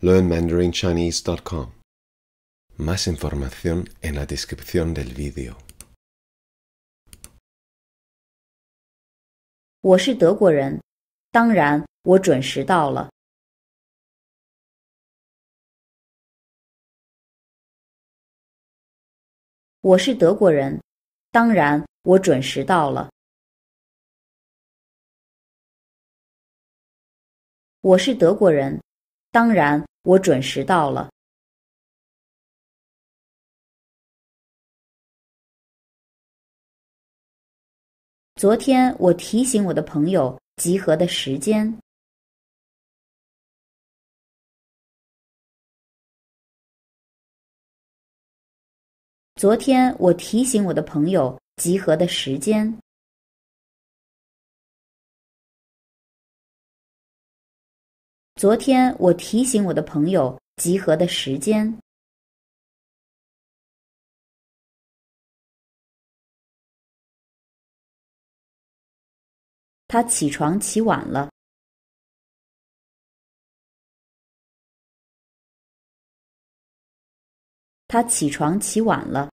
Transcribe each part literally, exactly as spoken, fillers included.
Learn Mandarin Chinese dot com. Más información en la descripción del vídeo. 我是德国人，当然我准时到了。我是德国人，当然我准时到了。我是德国人，当然我准时到了。昨天我提醒我的朋友集合的时间。昨天我提醒我的朋友集合的时间。昨天我提醒我的朋友集合的时间。他起床起晚了。他起床起晚了。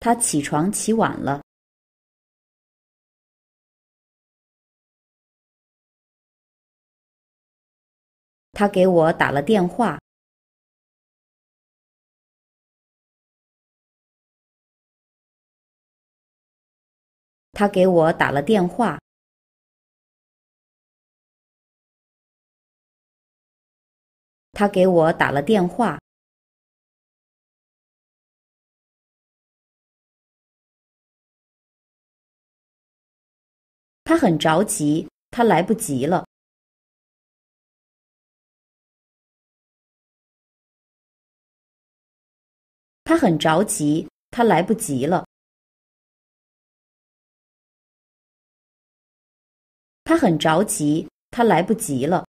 他起床起晚了。他给我打了电话。他给我打了电话。他给我打了电话。他很着急，他来不及了。他很着急，他来不及了。他很着急，他来不及了。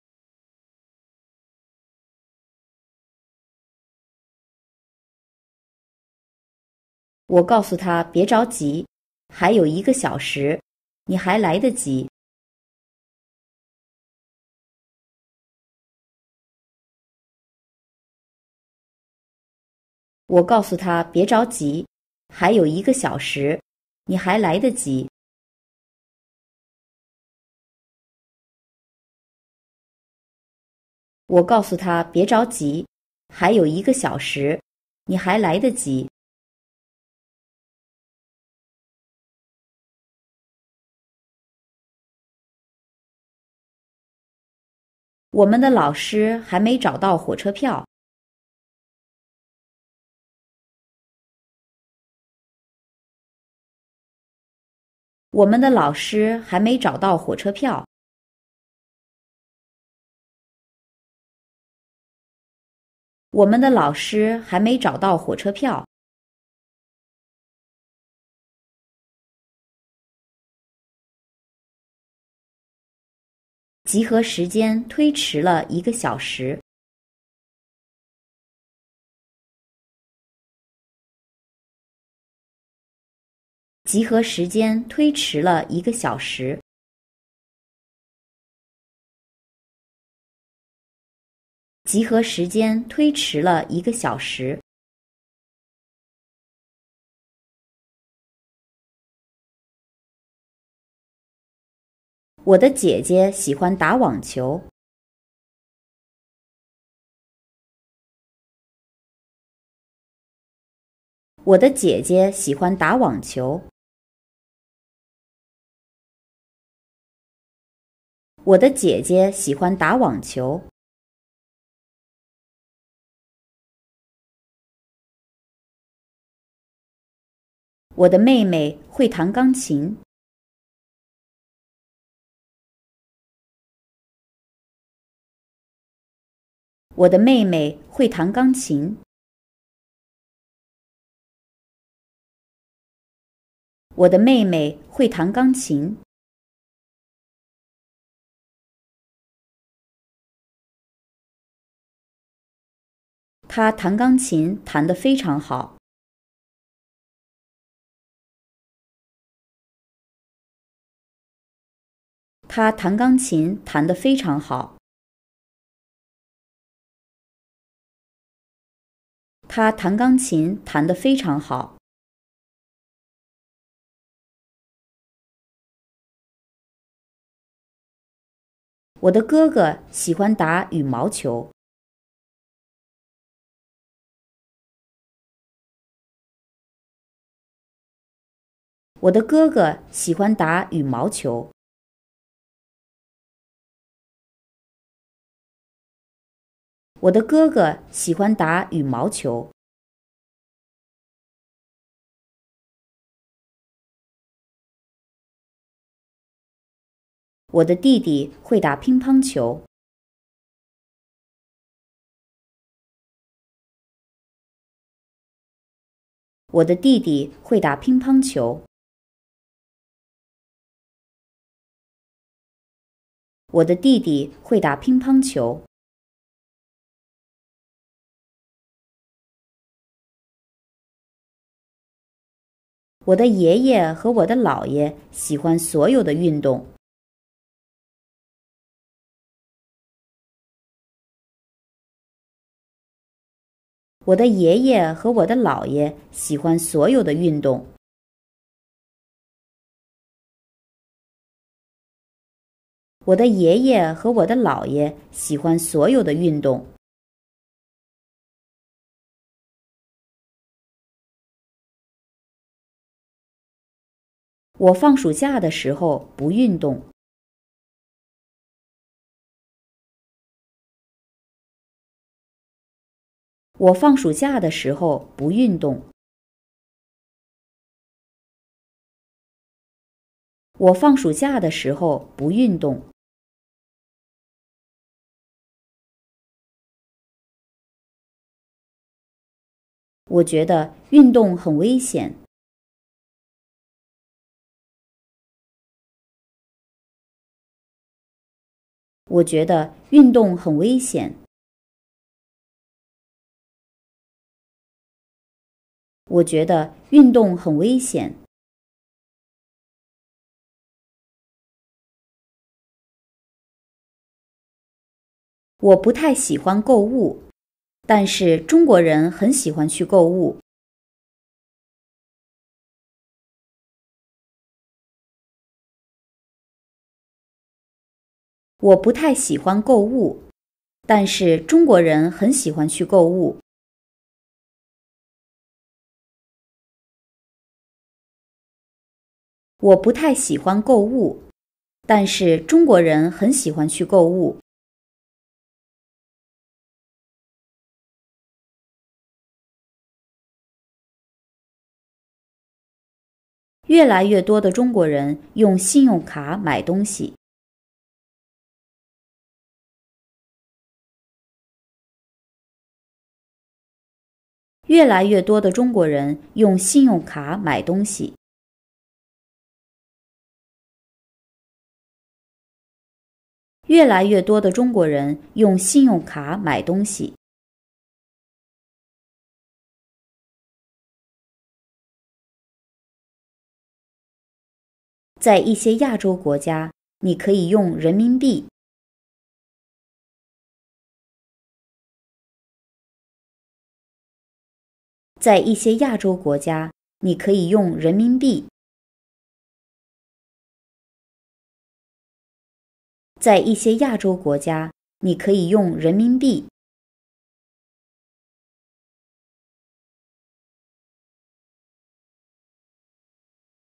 我告诉他别着急，还有一个小时，你还来得及。我告诉他别着急，还有一个小时，你还来得及。我告诉他别着急，还有一个小时，你还来得及。我们的老师还没找到火车票。我们的老师还没找到火车票。我们的老师还没找到火车票。集合时间推迟了一个小时。集合时间推迟了一个小时。集合时间推迟了一个小时。我的姐姐喜欢打网球。我的姐姐喜欢打网球。我的姐姐喜欢打网球。我的妹妹会弹钢琴。我的妹妹会弹钢琴。我的妹妹会弹钢琴。她弹钢琴弹得非常好。他弹钢琴弹得非常好。他弹钢琴弹得非常好。我的哥哥喜欢打羽毛球。我的哥哥喜欢打羽毛球。我的哥哥喜欢打羽毛球。我的弟弟会打乒乓球。我的弟弟会打乒乓球。我的弟弟会打乒乓球。我的爷爷和我的姥爷喜欢所有的运动。我的爷爷和我的姥爷喜欢所有的运动。我的爷爷和我的姥爷喜欢所有的运动。我放暑假的时候不运动。我放暑假的时候不运动。我放暑假的时候不运动。我觉得运动很危险。我觉得运动很危险。我觉得运动很危险。我不太喜欢购物，但是中国人很喜欢去购物。我不太喜欢购物，但是中国人很喜欢去购物。我不太喜欢购物，但是中国人很喜欢去购物。越来越多的中国人用信用卡买东西。越来越多的中国人用信用卡买东西。越来越多的中国人用信用卡买东西。在一些亚洲国家，你可以用人民币。在一些亚洲国家，你可以用人民币。在一些亚洲国家，你可以用人民币。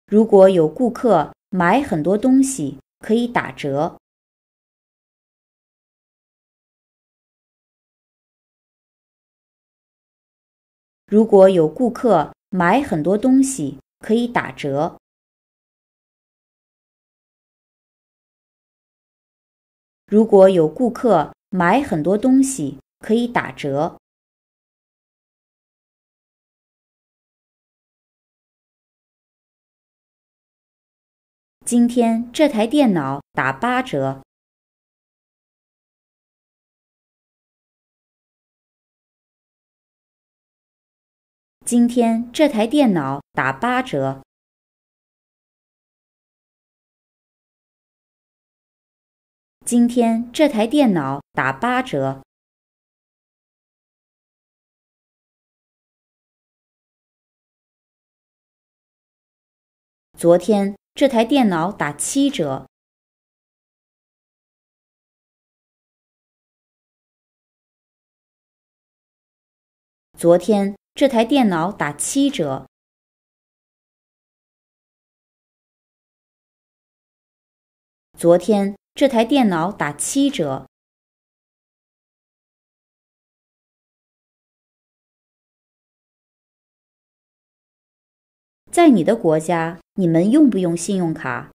如果有顾客买很多东西，可以打折。如果有顾客买很多东西，可以打折。如果有顾客买很多东西，可以打折。今天这台电脑打八折。今天这台电脑打八折。今天这台电脑打八折。昨天这台电脑打七折。昨天这台电脑打七折。昨天这台电脑打七折。在你的国家，你们用不用信用卡？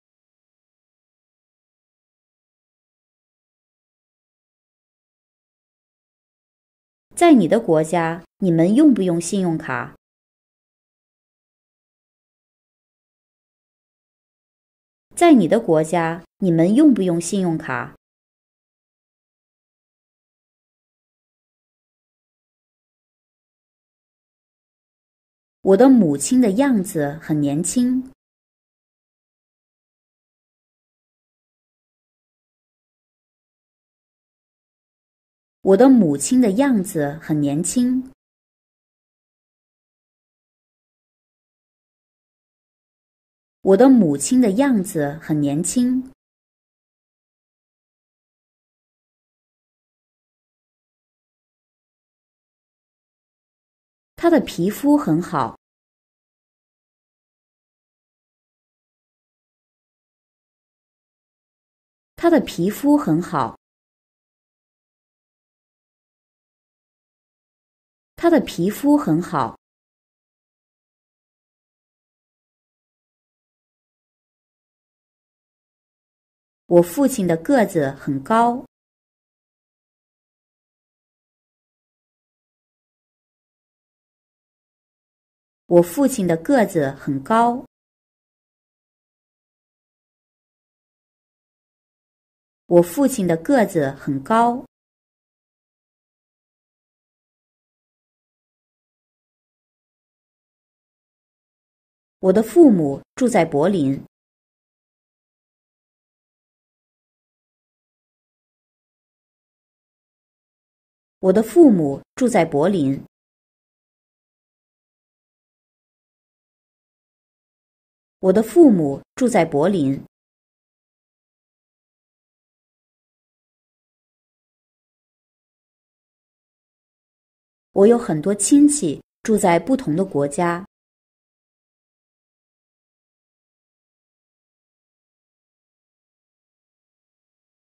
在你的国家，你们用不用信用卡？在你的国家，你们用不用信用卡？我的母亲的样子很年轻。我的母亲的样子很年轻。我的母亲的样子很年轻。她的皮肤很好。她的皮肤很好。她的皮肤很好。我父亲的个子很高。我父亲的个子很高。我父亲的个子很高。我的父母住在柏林。我的父母住在柏林。我的父母住在柏林。我有很多亲戚住在不同的国家。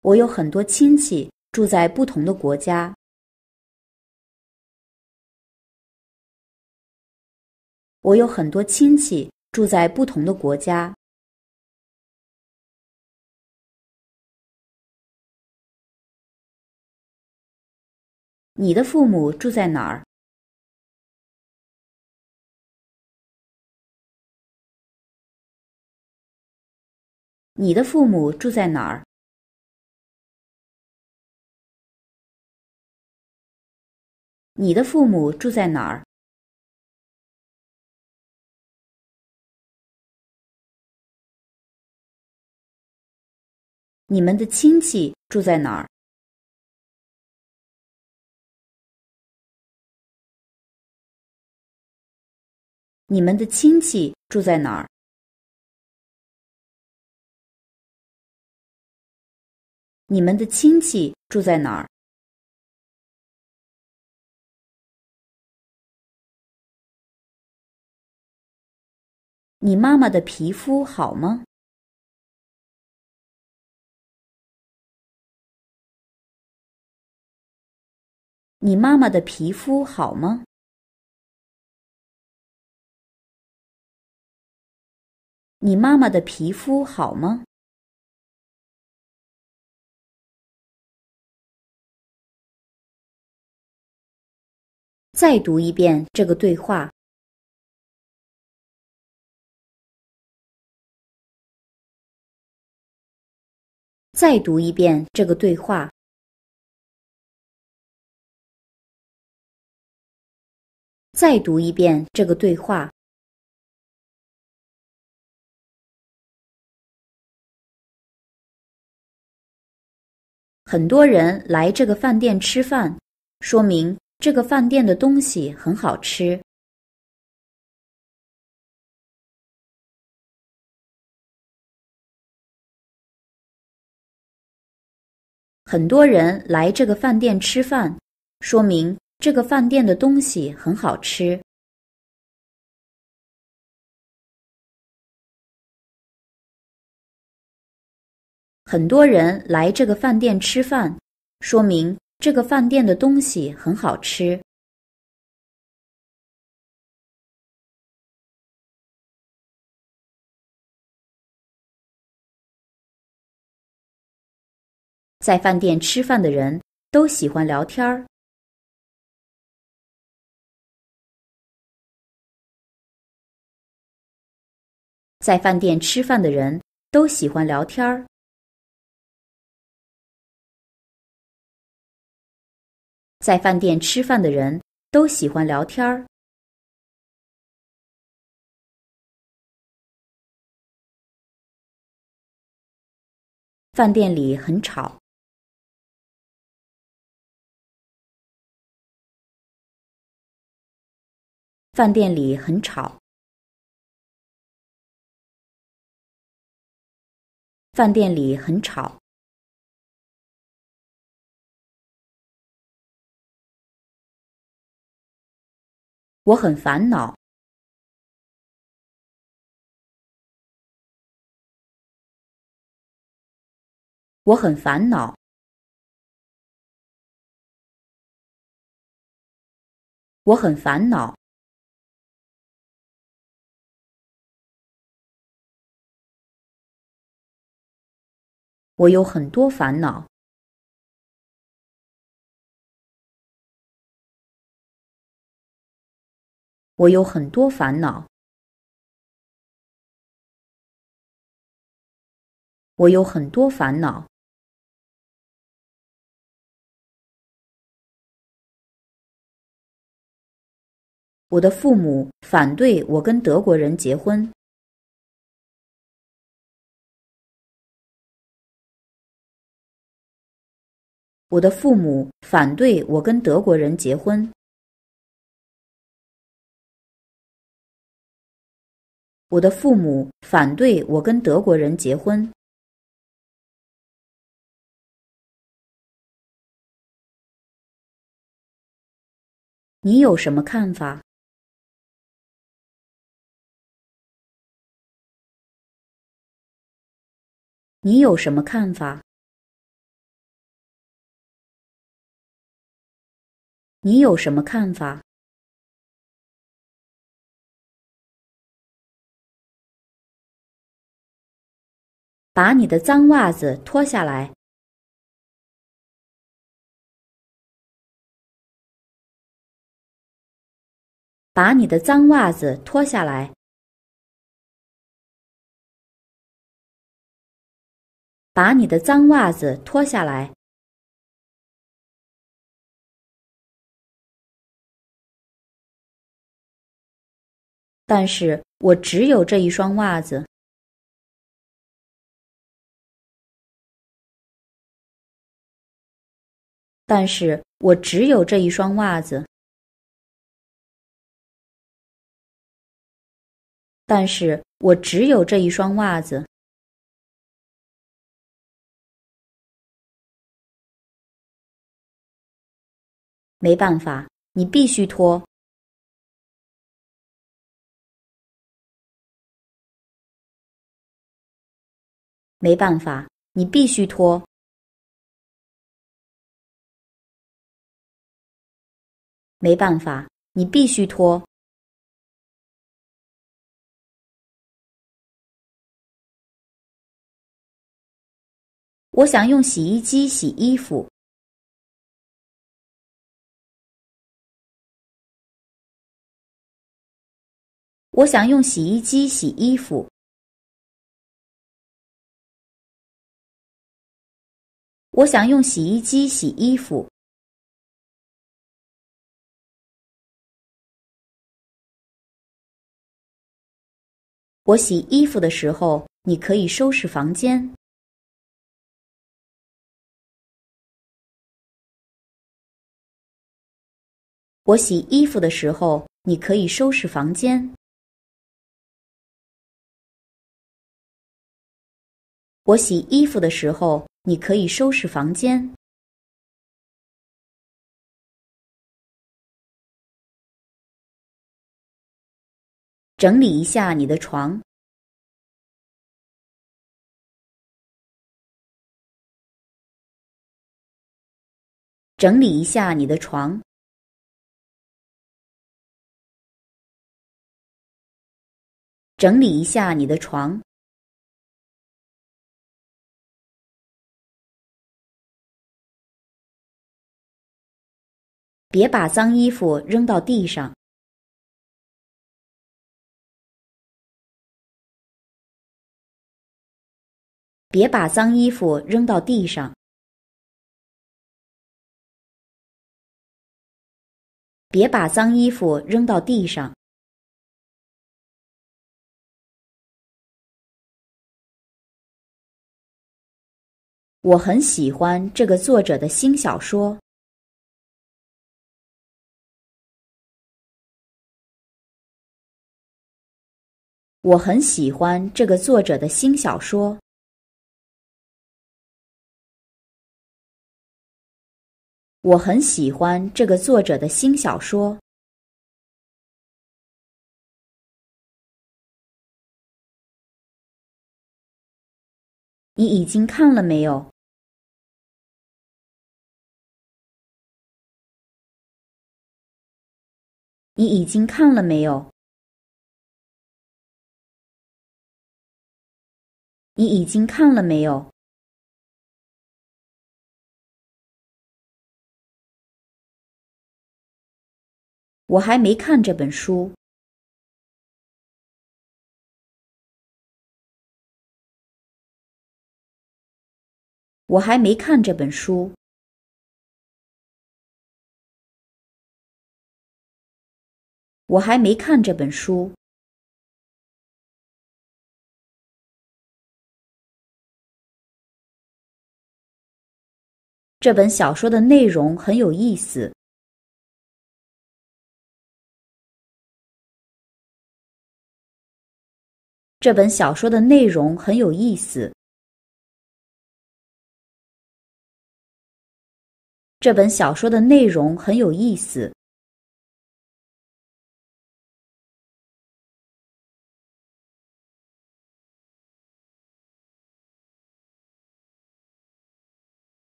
我有很多亲戚住在不同的国家。我有很多亲戚住在不同的国家。你的父母住在哪儿？你的父母住在哪儿？你的父母住在哪儿？你们的亲戚住在哪儿？你们的亲戚住在哪儿？你们的亲戚住在哪儿？你妈妈的皮肤好吗？你妈妈的皮肤好吗？你妈妈的皮肤好吗？再读一遍这个对话。再读一遍这个对话。再读一遍这个对话。很多人来这个饭店吃饭，说明这个饭店的东西很好吃。很多人来这个饭店吃饭，说明这个饭店的东西很好吃。很多人来这个饭店吃饭，说明这个饭店的东西很好吃。在饭店吃饭的人都喜欢聊天儿。在饭店吃饭的人都喜欢聊天儿。在饭店吃饭的人都喜欢聊天儿。饭店里很吵。饭店里很吵。饭店里很吵。我很烦恼。我很烦恼。我很烦恼。我有很多烦恼。我有很多烦恼。我有很多烦恼。我的父母反对我跟德国人结婚。我的父母反对我跟德国人结婚。我的父母反对我跟德国人结婚。你有什么看法？你有什么看法？你有什么看法？把你的脏袜子脱下来。把你的脏袜子脱下来。把你的脏袜子脱下来。但是我只有这一双袜子。但是我只有这一双袜子。但是我只有这一双袜子。没办法，你必须脱。没办法，你必须脱。没办法，你必须脱。我想用洗衣机洗衣服。我想用洗衣机洗衣服。我想用洗衣机洗衣服。我洗衣服的时候，你可以收拾房间。我洗衣服的时候，你可以收拾房间。我洗衣服的时候，你可以收拾房间。整理一下你的床。整理一下你的床。整理一下你的床。别把脏衣服扔到地上。别把脏衣服扔到地上。别把脏衣服扔到地上。我很喜欢这个作者的新小说。我很喜欢这个作者的新小说。我很喜欢这个作者的新小说。你已经看了没有？你已经看了没有？你已经看了没有？我还没看这本书。我还没看这本书。我还没看这本书。这本小说的内容很有意思。这本小说的内容很有意思。这本小说的内容很有意思。